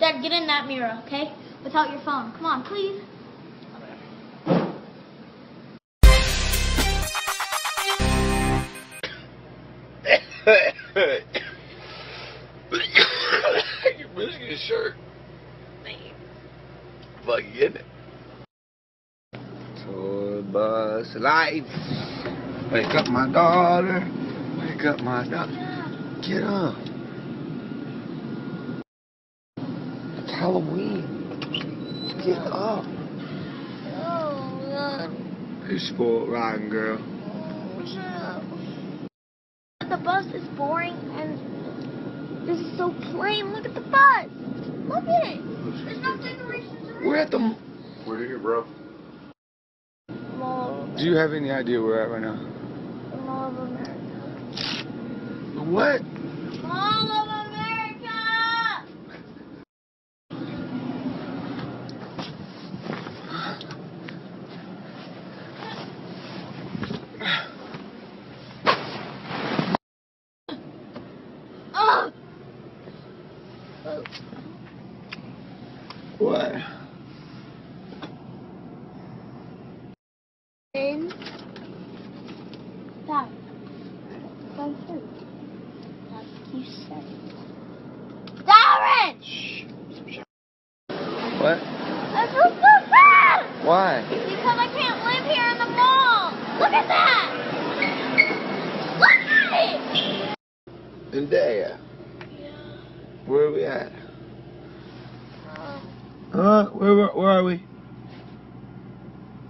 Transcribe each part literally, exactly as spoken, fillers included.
Dad, get in that mirror, okay? Without your phone. Come on, please. You're missing your shirt. Fucking get it. Tour bus life. Wake up my daughter. Wake up my daughter. Get up. It's Halloween. Get up. Oh God. You spoiled rotten girl. Shut up. The bus is boring and this is so plain. Look at the bus. Look at it. There's no decorations around. We're at the... We're here, bro. Mall of America. Do you have any idea where we're at right now? The Mall of America. The what? Mall of What? In. Dad. Go through. That's what you said. Darren! Shh. What? That's so bad! Why? Because I can't live here in the mall! Look at that! Look at it! And there. Yeah. Where are we at? Uh, where, where, where are we?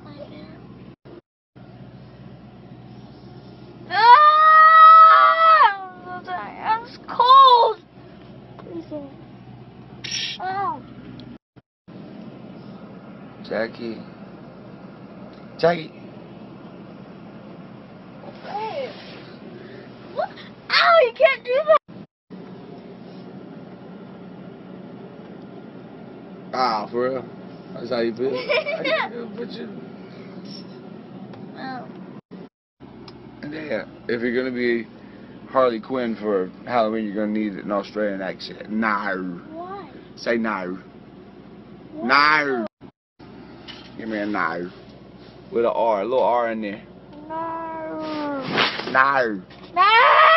Right there. Ah! I'm cold! Freezing. Oh. Jackie. Jackie. Hey. What? Ow, you can't do that! Ah, for real? That's how you feel? How you feel? You... Oh. Yeah, if you're gonna be Harley Quinn for Halloween, you're gonna need an Australian accent. No. Why? Say no. Why? No. Give me a no. With an R, a little R in there. No. No. No.